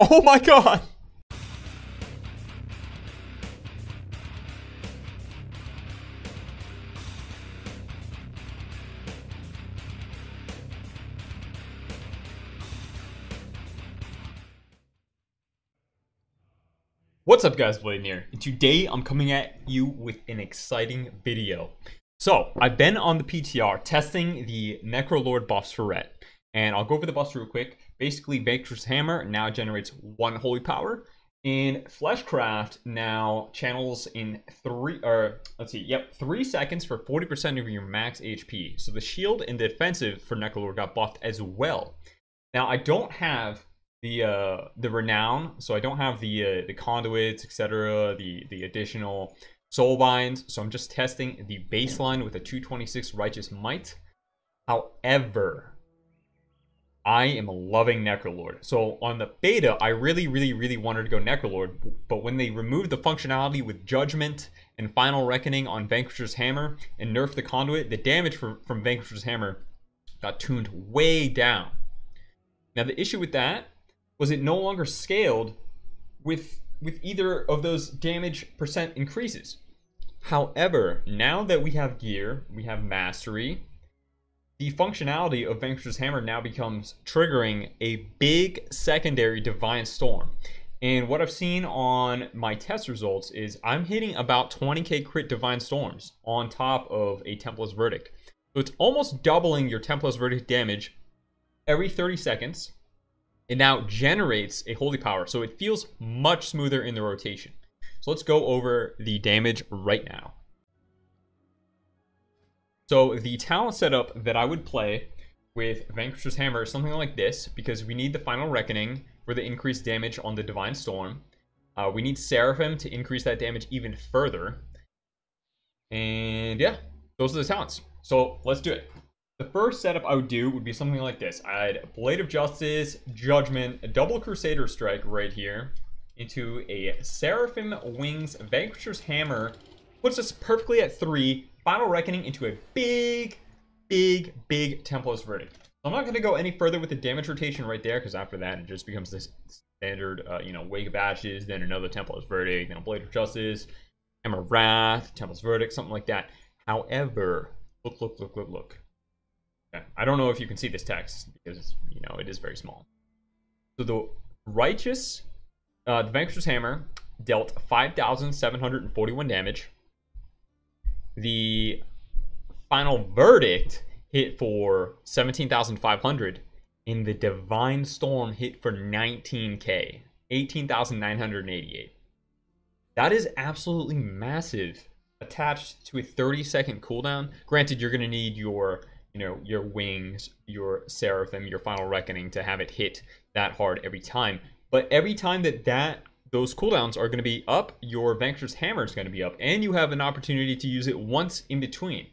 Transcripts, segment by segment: Oh my god! What's up guys, Lvladen here, and today I'm coming at you with an exciting video. So, I've been on the PTR testing the Necrolord buffs for Ret, and I'll go over the buffs real quick. Basically, Vanquisher's Hammer now generates 1 holy power, and Fleshcraft now channels in 3 seconds for 40% of your max HP. So the shield and the defensive for Necrolord got buffed as well. Now, I don't have the renown, so I don't have the conduits, etc., the additional soul binds, so I'm just testing the baseline with a 226 righteous might. However, I am loving Necrolord. So on the beta, I really wanted to go Necrolord, but when they removed the functionality with Judgment and Final Reckoning on Vanquisher's Hammer and nerfed the conduit, the damage from Vanquisher's Hammer got tuned way down. Now the issue with that was it no longer scaled with either of those damage percent increases. However, now that we have gear, we have mastery, the functionality of Vanquisher's Hammer now becomes triggering a big secondary Divine Storm. And what I've seen on my test results is I'm hitting about 20k crit Divine Storms on top of a Templar's Verdict. So it's almost doubling your Templar's Verdict damage every 30 seconds. It now generates a holy power, so it feels much smoother in the rotation. So let's go over the damage right now. So the talent setup that I would play with Vanquisher's Hammer is something like this, because we need the Final Reckoning for the increased damage on the Divine Storm. We need Seraphim to increase that damage even further. And yeah, those are the talents. So let's do it. The first setup I would do would be something like this. I'd Blade of Justice, Judgment, a double Crusader Strike right here into a Seraphim Wings, Vanquisher's Hammer, puts us perfectly at 3, Final Reckoning into a big Templar's Verdict. I'm not going to go any further with the damage rotation right there, because after that it just becomes this standard, you know, Wake of Ashes, then another Templar's Verdict, then a Blade of Justice, Hammer of Wrath, Templar's Verdict, something like that. However, look. I don't know if you can see this text because, you know, it is very small. So the Vanquisher's Hammer dealt 5,741 damage. The Final Verdict hit for 17,500, and the Divine Storm hit for 19k, 18,988. That is absolutely massive attached to a 30-second cooldown. Granted, you're going to need your, you know, your wings, your Seraphim, your Final Reckoning to have it hit that hard every time. But every time that those cooldowns are going to be up, your Vanquisher's Hammer is going to be up, and you have an opportunity to use it once in between.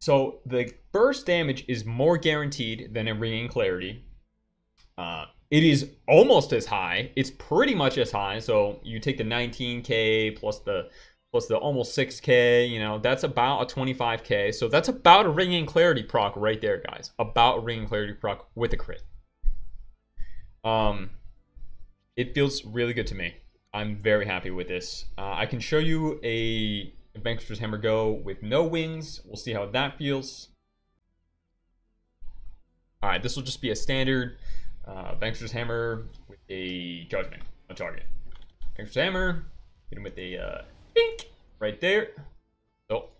So the burst damage is more guaranteed than a Ringing Clarity. It is almost as high. It's pretty much as high. So you take the 19k plus the almost 6k, you know, that's about a 25k. So that's about a Ringing Clarity proc right there, guys. About a Ringing Clarity proc with a crit. It feels really good to me. I'm very happy with this. I can show you a Vanquisher's Hammer go with no wings. We'll see how that feels. All right, this will just be a standard Vanquisher's Hammer with a Judgment on target. Vanquisher's Hammer, hit him with a... right there. So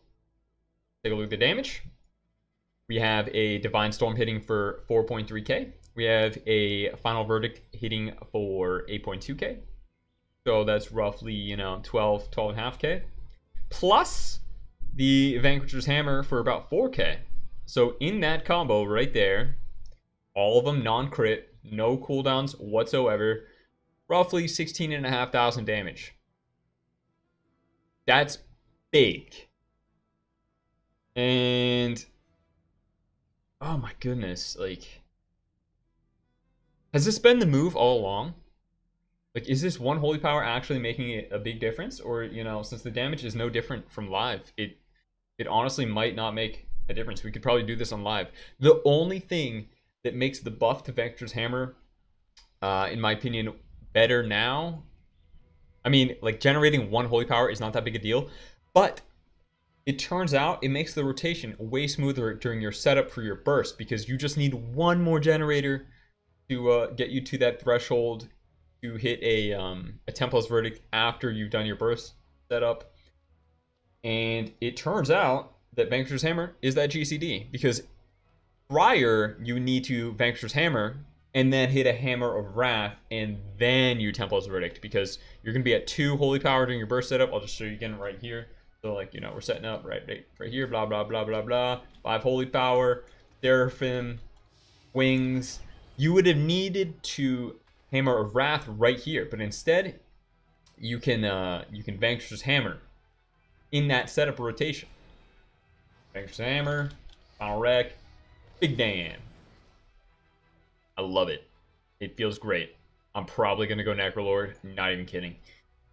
take a look at the damage. We have a Divine Storm hitting for 4.3k. We have a Final Verdict hitting for 8.2k. So that's roughly, you know, 12.5k. Plus the Vanquisher's Hammer for about 4k. So in that combo right there, all of them non-crit, no cooldowns whatsoever, roughly 16,500 damage. That's big. And oh my goodness, like, has this been the move all along? Like, is this one holy power actually making it a big difference? Or, you know, since the damage is no different from live, it honestly might not make a difference. We could probably do this on live. The only thing that makes the buff to Vanquisher's Hammer in my opinion, better now. I mean, like, generating one holy power is not that big a deal, but it turns out it makes the rotation way smoother during your setup for your burst, because you just need one more generator to get you to that threshold to hit a Templar's Verdict after you've done your burst setup. And it turns out that Vanquisher's Hammer is that GCD, because prior you need to Vanquisher's Hammer and then hit a Hammer of Wrath, and then you Templar's Verdict, because you're going to be at 2 holy power during your burst setup. I'll just show you again right here. So, like, you know, we're setting up right here, blah, blah, blah, blah, blah. 5 holy power, Seraphim, wings. You would have needed to Hammer of Wrath right here, but instead you can Vanquisher's Hammer in that setup rotation. Vanquisher's Hammer, Final Rec, big damn. I love it. It feels great. I'm probably gonna go Necrolord. Not even kidding.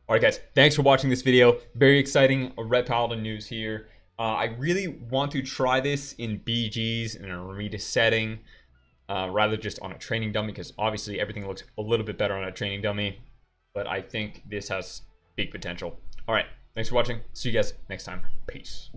All right, guys. Thanks for watching this video. Very exciting Red Paladin news here. I really want to try this in BGs in an arena setting, rather just on a training dummy, because obviously everything looks a little bit better on a training dummy. But I think this has big potential. All right. Thanks for watching. See you guys next time. Peace.